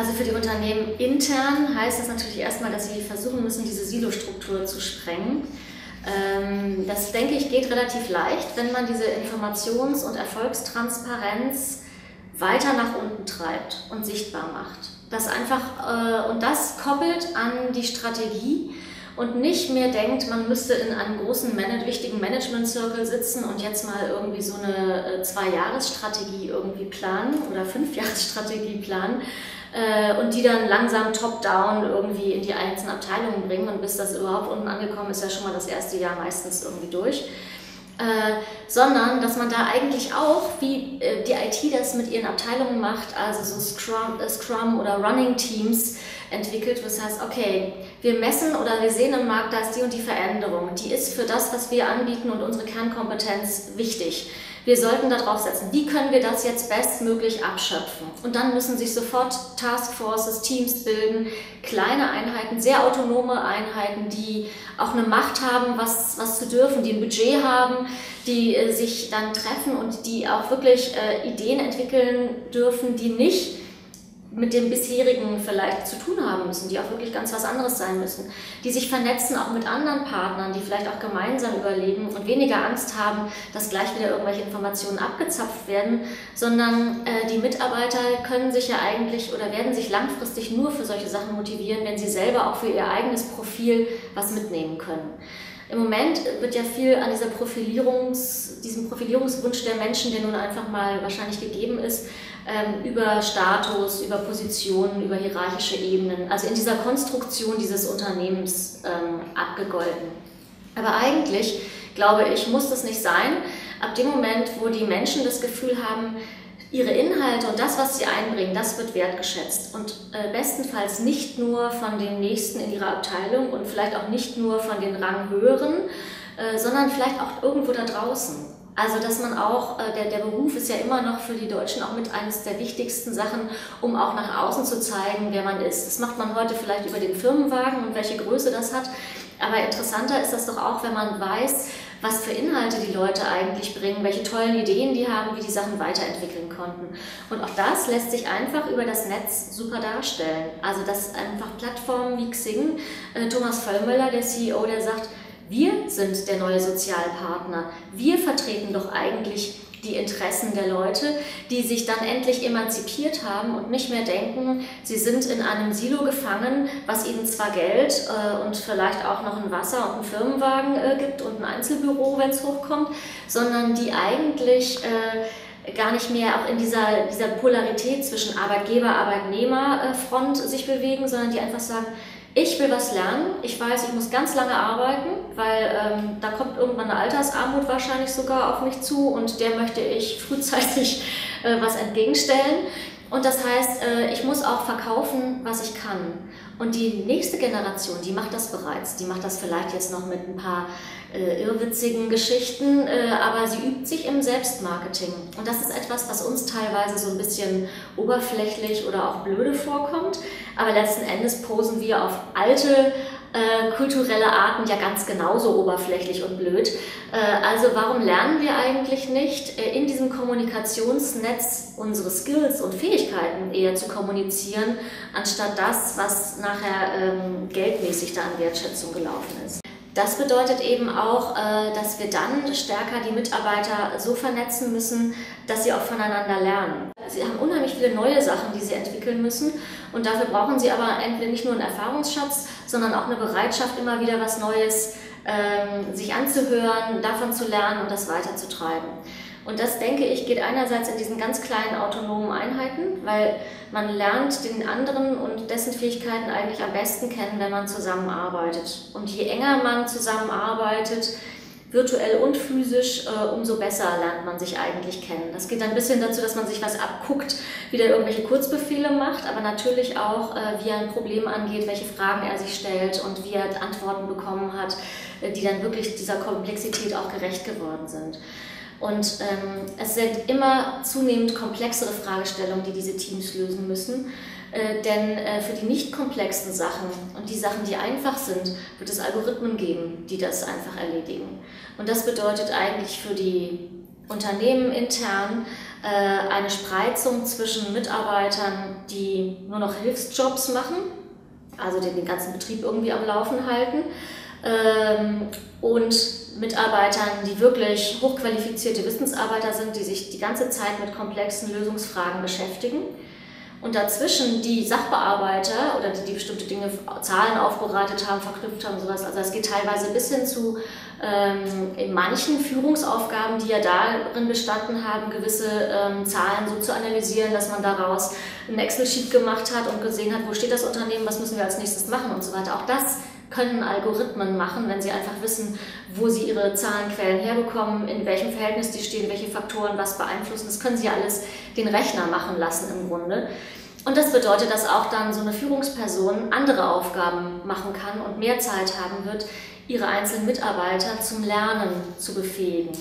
Also für die Unternehmen intern heißt das natürlich erstmal, dass sie versuchen müssen, diese Silostruktur zu sprengen. Das, denke ich, geht relativ leicht, wenn man diese Informations- und Erfolgstransparenz weiter nach unten treibt und sichtbar macht. Das einfach, und das koppelt an die Strategie und nicht mehr denkt, man müsste in einem großen, wichtigen Management-Circle sitzen und jetzt mal irgendwie so eine 2-Jahres-Strategie irgendwie planen oder 5-Jahres-Strategie planen und die dann langsam top-down irgendwie in die einzelnen Abteilungen bringen, und bis das überhaupt unten angekommen ist, ja schon mal das erste Jahr meistens irgendwie durch. Sondern dass man da eigentlich auch, wie die IT das mit ihren Abteilungen macht, also so Scrum oder Running Teams entwickelt, was heißt, okay, wir messen oder wir sehen im Markt, da ist die und die Veränderung, die ist für das, was wir anbieten und unsere Kernkompetenz wichtig. Wir sollten da drauf setzen, wie können wir das jetzt bestmöglich abschöpfen? Und dann müssen sich sofort Taskforces, Teams bilden, kleine Einheiten, sehr autonome Einheiten, die auch eine Macht haben, was zu dürfen, die ein Budget haben, die sich dann treffen und die auch wirklich Ideen entwickeln dürfen, die nicht mit dem bisherigen vielleicht zu tun haben müssen, die auch wirklich ganz was anderes sein müssen, die sich vernetzen auch mit anderen Partnern, die vielleicht auch gemeinsam überleben und weniger Angst haben, dass gleich wieder irgendwelche Informationen abgezapft werden, sondern die Mitarbeiter können sich ja eigentlich oder werden sich langfristig nur für solche Sachen motivieren, wenn sie selber auch für ihr eigenes Profil was mitnehmen können. Im Moment wird ja viel an diesem Profilierungswunsch der Menschen, der nun einfach mal wahrscheinlich gegeben ist, über Status, über Positionen, über hierarchische Ebenen, also in dieser Konstruktion dieses Unternehmens abgegolten. Aber eigentlich, glaube ich, muss das nicht sein. Ab dem Moment, wo die Menschen das Gefühl haben, ihre Inhalte und das, was sie einbringen, das wird wertgeschätzt und bestenfalls nicht nur von den Nächsten in ihrer Abteilung und vielleicht auch nicht nur von den Ranghöheren, sondern vielleicht auch irgendwo da draußen. Also dass man auch, der Beruf ist ja immer noch für die Deutschen auch mit eines der wichtigsten Sachen, um auch nach außen zu zeigen, wer man ist. Das macht man heute vielleicht über den Firmenwagen und welche Größe das hat, aber interessanter ist das doch auch, wenn man weiß, was für Inhalte die Leute eigentlich bringen, welche tollen Ideen die haben, wie die Sachen weiterentwickeln konnten. Und auch das lässt sich einfach über das Netz super darstellen. Also dass einfach Plattformen wie Xing, Thomas Völlmöller, der CEO, der sagt, wir sind der neue Sozialpartner, wir vertreten doch eigentlich die Interessen der Leute, die sich dann endlich emanzipiert haben und nicht mehr denken, sie sind in einem Silo gefangen, was ihnen zwar Geld und vielleicht auch noch ein Wasser und einen Firmenwagen gibt und ein Einzelbüro, wenn es hochkommt, sondern die eigentlich gar nicht mehr auch in dieser Polarität zwischen Arbeitgeber- Arbeitnehmer-Front sich bewegen, sondern die einfach sagen, ich will was lernen, ich weiß, ich muss ganz lange arbeiten, weil da kommt irgendwann eine Altersarmut wahrscheinlich sogar auf mich zu und der möchte ich frühzeitig was entgegenstellen. Und das heißt, ich muss auch verkaufen, was ich kann. Und die nächste Generation, die macht das bereits. Die macht das vielleicht jetzt noch mit ein paar irrwitzigen Geschichten, aber sie übt sich im Selbstmarketing. Und das ist etwas, was uns teilweise so ein bisschen oberflächlich oder auch blöde vorkommt. Aber letzten Endes posen wir auf alte kulturelle Arten ja ganz genauso oberflächlich und blöd. Also warum lernen wir eigentlich nicht, in diesem Kommunikationsnetz unsere Skills und Fähigkeiten eher zu kommunizieren, anstatt das, was nachher geldmäßig da an Wertschätzung gelaufen ist. Das bedeutet eben auch, dass wir dann stärker die Mitarbeiter so vernetzen müssen, dass sie auch voneinander lernen. Sie haben unheimlich viele neue Sachen, die sie entwickeln müssen, und dafür brauchen sie aber entweder nicht nur einen Erfahrungsschatz, sondern auch eine Bereitschaft, immer wieder was Neues sich anzuhören, davon zu lernen und das weiterzutreiben. Und das, denke ich, geht einerseits in diesen ganz kleinen autonomen Einheiten, weil man lernt den anderen und dessen Fähigkeiten eigentlich am besten kennen, wenn man zusammenarbeitet. Und je enger man zusammenarbeitet, virtuell und physisch, umso besser lernt man sich eigentlich kennen. Das geht ein bisschen dazu, dass man sich was abguckt, wie der irgendwelche Kurzbefehle macht, aber natürlich auch, wie er ein Problem angeht, welche Fragen er sich stellt und wie er Antworten bekommen hat, die dann wirklich dieser Komplexität auch gerecht geworden sind. Und es sind immer zunehmend komplexere Fragestellungen, die diese Teams lösen müssen. Denn für die nicht komplexen Sachen und die Sachen, die einfach sind, wird es Algorithmen geben, die das einfach erledigen. Und das bedeutet eigentlich für die Unternehmen intern eine Spreizung zwischen Mitarbeitern, die nur noch Hilfsjobs machen, also den ganzen Betrieb irgendwie am Laufen halten, und Mitarbeitern, die wirklich hochqualifizierte Wissensarbeiter sind, die sich die ganze Zeit mit komplexen Lösungsfragen beschäftigen. Und dazwischen die Sachbearbeiter oder die bestimmte Dinge, Zahlen aufbereitet haben, verknüpft haben und sowas. Also es geht teilweise bis hin zu in manchen Führungsaufgaben, die ja darin bestanden haben, gewisse Zahlen so zu analysieren, dass man daraus ein Excel-Sheet gemacht hat und gesehen hat, wo steht das Unternehmen, was müssen wir als nächstes machen und so weiter. Auch das können Algorithmen machen, wenn sie einfach wissen, wo sie ihre Zahlenquellen herbekommen, in welchem Verhältnis die stehen, welche Faktoren was beeinflussen. Das können sie alles den Rechner machen lassen im Grunde. Und das bedeutet, dass auch dann so eine Führungsperson andere Aufgaben machen kann und mehr Zeit haben wird, ihre einzelnen Mitarbeiter zum Lernen zu befähigen.